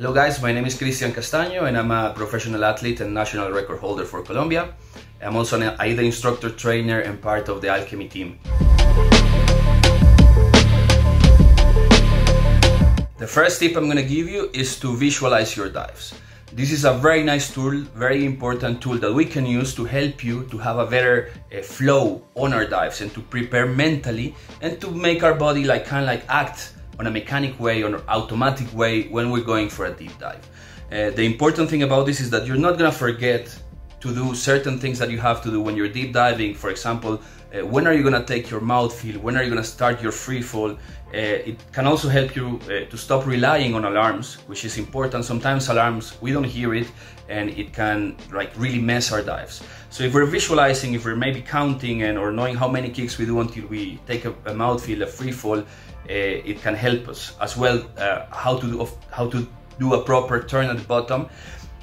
Hello guys, my name is Cristian Castaño and I'm a professional athlete and national record holder for Colombia. I'm also an AIDA instructor, trainer and part of the Alchemy team. The first tip I'm going to give you is to visualize your dives. This is a very nice tool, very important tool that we can use to help you to have a better flow on our dives and to prepare mentally and to make our body like act on a mechanic way, on an automatic way when we're going for a deep dive. The important thing about this is that you're not gonna forget to do certain things that you have to do when you're deep diving. For example, when are you gonna take your mouth feel? When are you gonna start your free fall? It can also help you to stop relying on alarms, which is important. Sometimes alarms, we don't hear it and it can really mess our dives. So if we're visualizing, if we're maybe counting or knowing how many kicks we do until we take a mouth feel, a free fall, it can help us as well how to do a proper turn at the bottom.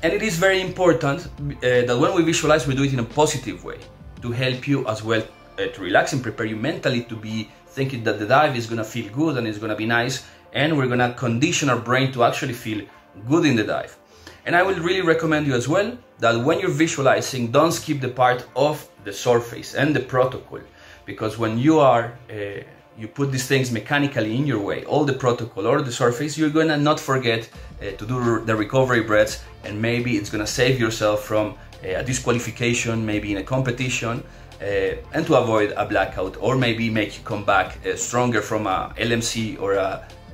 And it is very important that when we visualize, we do it in a positive way to help you as well to relax and prepare you mentally to be thinking that the dive is going to feel good and it's going to be nice. And we're going to condition our brain to actually feel good in the dive. And I will really recommend you as well that when you're visualizing, don't skip the part of the surface and the protocol, because when you are you put these things mechanically in your way, all the protocol or the surface, you're gonna not forget to do the recovery breaths, and maybe it's gonna save yourself from a disqualification, maybe in a competition, and to avoid a blackout, or maybe make you come back stronger from a LMC or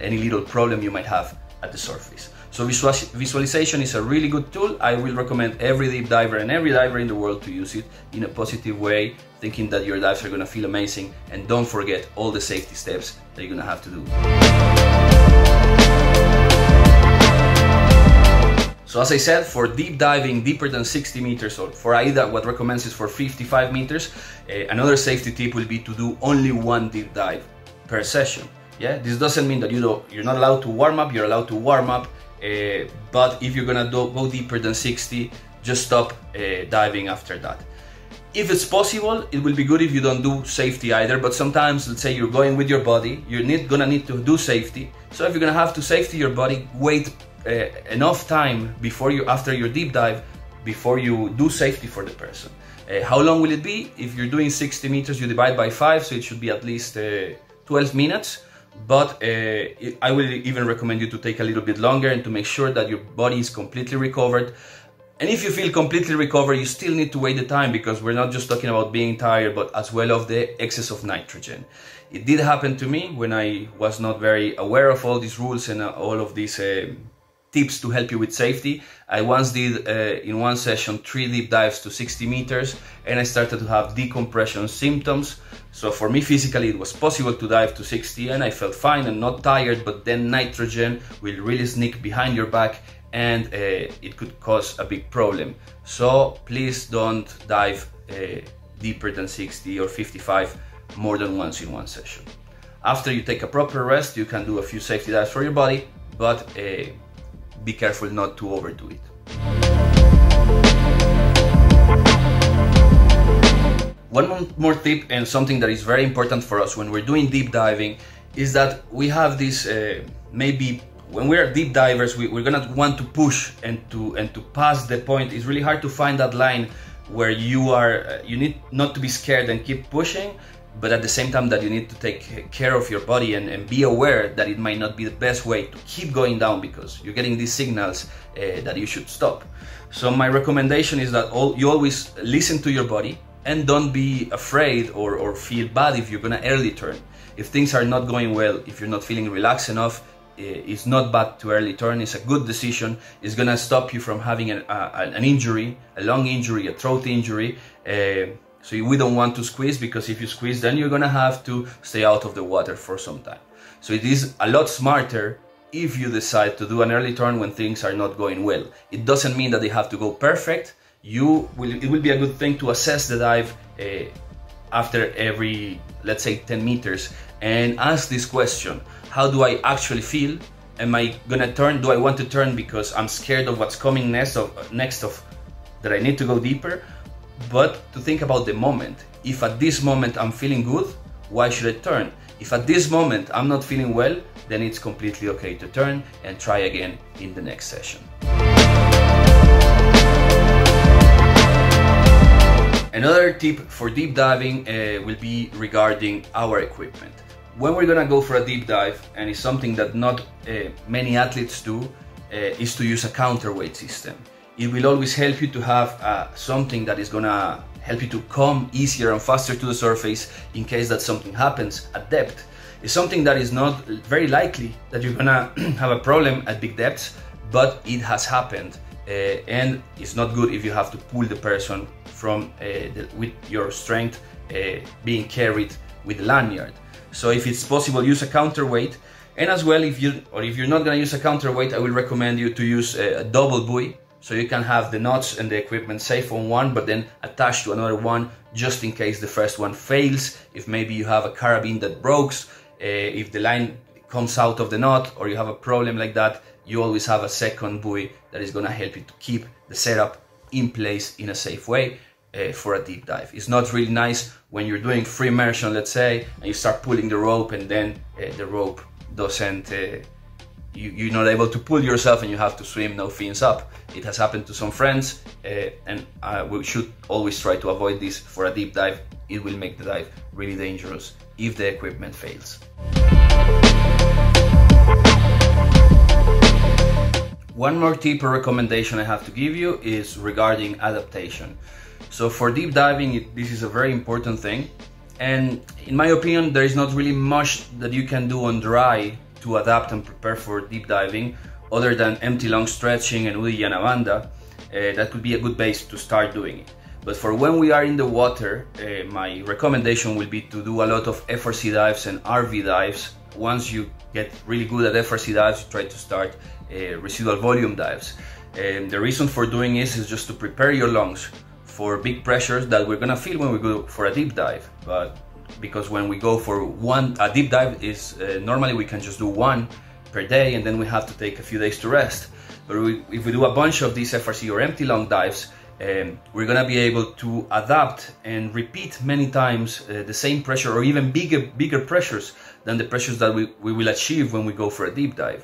any little problem you might have at the surface. So visualization is a really good tool. I will recommend every deep diver and every diver in the world to use it in a positive way, thinking that your dives are gonna feel amazing, and don't forget all the safety steps that you're gonna have to do. So as I said, for deep diving deeper than 60 meters, or for AIDA, what recommends is for 55 meters, another safety tip will be to do only one deep dive per session. Yeah, this doesn't mean that you're not allowed to warm up, you're allowed to warm up, but if you're gonna go deeper than 60, just stop diving after that. If it's possible, it will be good if you don't do safety either, but sometimes, let's say you're going with your body, you're gonna need to do safety. So if you're gonna have to safety your body, wait enough time after your deep dive, before you do safety for the person. How long will it be? If you're doing 60 meters, you divide by 5, so it should be at least 12 minutes. But I will even recommend you to take a little bit longer and to make sure that your body is completely recovered. And if you feel completely recovered, you still need to wait the time, because we're not just talking about being tired, but as well of the excess of nitrogen. It did happen to me when I was not very aware of all these rules and all of these tips to help you with safety. I once did in one session 3 deep dives to 60 meters and I started to have decompression symptoms. So for me physically it was possible to dive to 60 and I felt fine and not tired, but then nitrogen will really sneak behind your back and it could cause a big problem. So please don't dive deeper than 60 or 55 more than once in one session. After you take a proper rest, you can do a few safety dives for your body, but be careful not to overdo it. One more tip, and something that is very important for us when we're doing deep diving, is that we have this maybe when we are deep divers, we're gonna want to push and to pass the point. It's really hard to find that line where you need not to be scared and keep pushing, but at the same time that you need to take care of your body and be aware that it might not be the best way to keep going down, because you're getting these signals that you should stop. So my recommendation is that you always listen to your body and don't be afraid or feel bad if you're gonna early turn. If things are not going well, if you're not feeling relaxed enough, it's not bad to early turn. It's a good decision. It's gonna stop you from having an injury, a lung injury, a throat injury. So we don't want to squeeze, because if you squeeze, then you're gonna have to stay out of the water for some time. So it is a lot smarter if you decide to do an early turn when things are not going well. It doesn't mean that they have to go perfect. It will be a good thing to assess the dive after every, let's say, 10 meters and ask this question: how do I actually feel? Am I gonna turn? Do I want to turn because I'm scared of what's coming next, that I need to go deeper? But to think about the moment. If at this moment I'm feeling good, why should I turn? If at this moment I'm not feeling well, then it's completely okay to turn and try again in the next session. Another tip for deep diving will be regarding our equipment. When we're gonna go for a deep dive, and it's something that not many athletes do, is to use a counterweight system. It will always help you to have something that is gonna help you to come easier and faster to the surface in case that something happens at depth. It's something that is not very likely that you're gonna have a problem at big depths, but it has happened. And it's not good if you have to pull the person from with your strength being carried with the lanyard. So if it's possible, use a counterweight. And as well, if you're not gonna use a counterweight, I will recommend you to use a double buoy, so you can have the knots and the equipment safe on one, but then attached to another one, just in case the first one fails. If maybe you have a carabine that breaks, if the line comes out of the knot, or you have a problem like that, you always have a second buoy that is gonna help you to keep the setup in place in a safe way for a deep dive. It's not really nice when you're doing free immersion, let's say, and you start pulling the rope, and then the rope doesn't, you're not able to pull yourself and you have to swim no fins up. It has happened to some friends, and we should always try to avoid this for a deep dive. It will make the dive really dangerous if the equipment fails. One more tip or recommendation I have to give you is regarding adaptation. So for deep diving, this is a very important thing. And in my opinion, there is not really much that you can do on dry to adapt and prepare for deep diving, other than empty lung stretching and Udiyana Bandha. That could be a good base to start doing it. But for when we are in the water, my recommendation will be to do a lot of FRC dives and RV dives. Once you get really good at FRC dives, you try to start residual volume dives. The reason for doing this is just to prepare your lungs for big pressures that we're gonna feel when we go for a deep dive. But because when we go for a deep dive is normally we can just do one per day, and then we have to take a few days to rest. But if we do a bunch of these FRC or empty lung dives, we're gonna be able to adapt and repeat many times the same pressure, or even bigger pressures than the pressures that we will achieve when we go for a deep dive.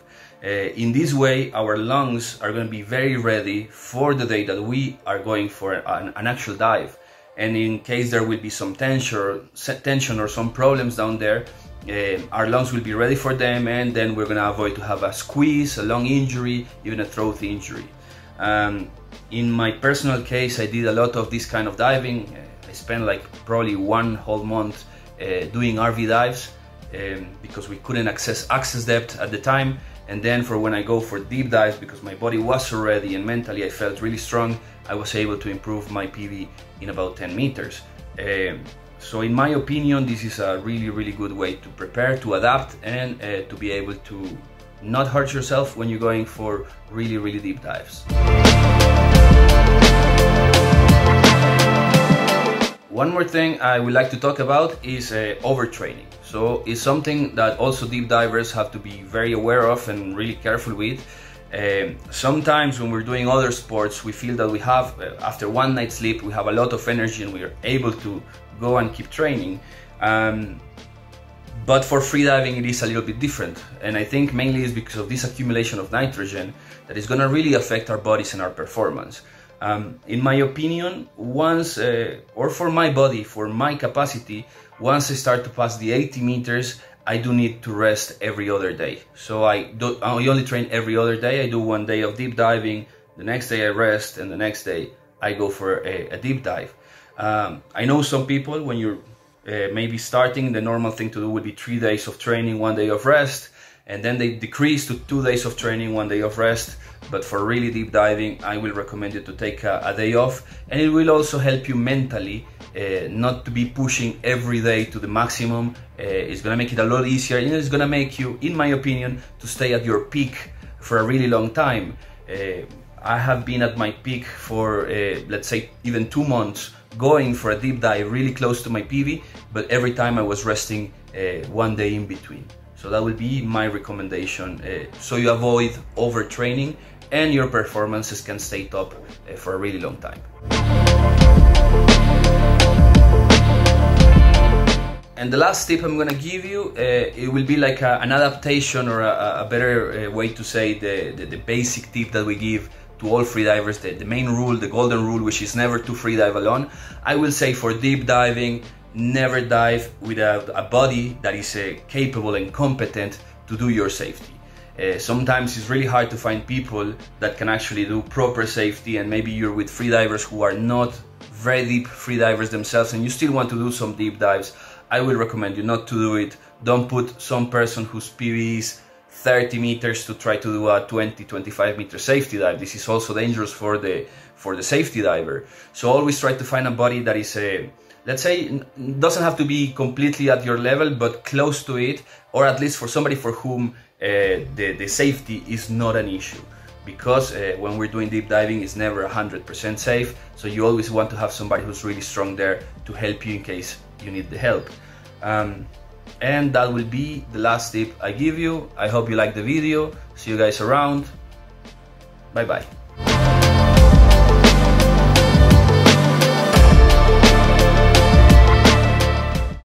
In this way, our lungs are gonna be very ready for the day that we are going for an actual dive. And in case there will be some tension or some problems down there, our lungs will be ready for them, and then we're gonna avoid to have a squeeze, a lung injury, even a throat injury. In my personal case, I did a lot of this kind of diving. I spent like probably one whole month doing RV dives because we couldn't access access depth at the time. And then for when I go for deep dives, because my body was ready and mentally I felt really strong, I was able to improve my PV in about 10 meters. So in my opinion, this is a really, really good way to prepare, to adapt, and to be able to not hurt yourself when you're going for really, really deep dives. One more thing I would like to talk about is overtraining. So it's something that also deep divers have to be very aware of and really careful with. Sometimes when we're doing other sports, we feel that we have, after one night's sleep, we have a lot of energy and we are able to go and keep training. But for freediving, it is a little bit different. And I think mainly it's because of this accumulation of nitrogen that is gonna really affect our bodies and our performance. In my opinion, once, or for my body, for my capacity, once I start to pass the 80 meters, I do need to rest every other day. So I only train every other day. I do one day of deep diving, the next day I rest, and the next day I go for a deep dive. I know some people, when you're maybe starting, the normal thing to do would be 3 days of training, 1 day of rest, and then they decrease to 2 days of training, 1 day of rest. But for really deep diving, I will recommend you to take a day off, and it will also help you mentally not to be pushing every day to the maximum. It's gonna make it a lot easier, and it's gonna make you, in my opinion, to stay at your peak for a really long time. I have been at my peak for, let's say, even 2 months, going for a deep dive really close to my PV, but every time I was resting 1 day in between. So that will be my recommendation, so you avoid overtraining and your performances can stay top for a really long time. And the last tip I'm gonna give you, it will be like an adaptation or a better way to say the basic tip that we give to all freedivers, the main rule, the golden rule, which is never to freedive alone. I will say for deep diving, never dive without a buddy that is capable and competent to do your safety. Sometimes it's really hard to find people that can actually do proper safety, and maybe you're with freedivers who are not very deep freedivers themselves and you still want to do some deep dives. I will recommend you not to do it. Don't put some person whose PB is 30 meters to try to do a 20-25 meter safety dive. This is also dangerous for the safety diver. So always try to find a buddy that is let's say, doesn't have to be completely at your level, but close to it, or at least for somebody for whom the safety is not an issue. Because when we're doing deep diving, it's never 100% safe. So you always want to have somebody who's really strong there to help you in case you need the help. And that will be the last tip I give you. I hope you like the video. See you guys around. Bye bye.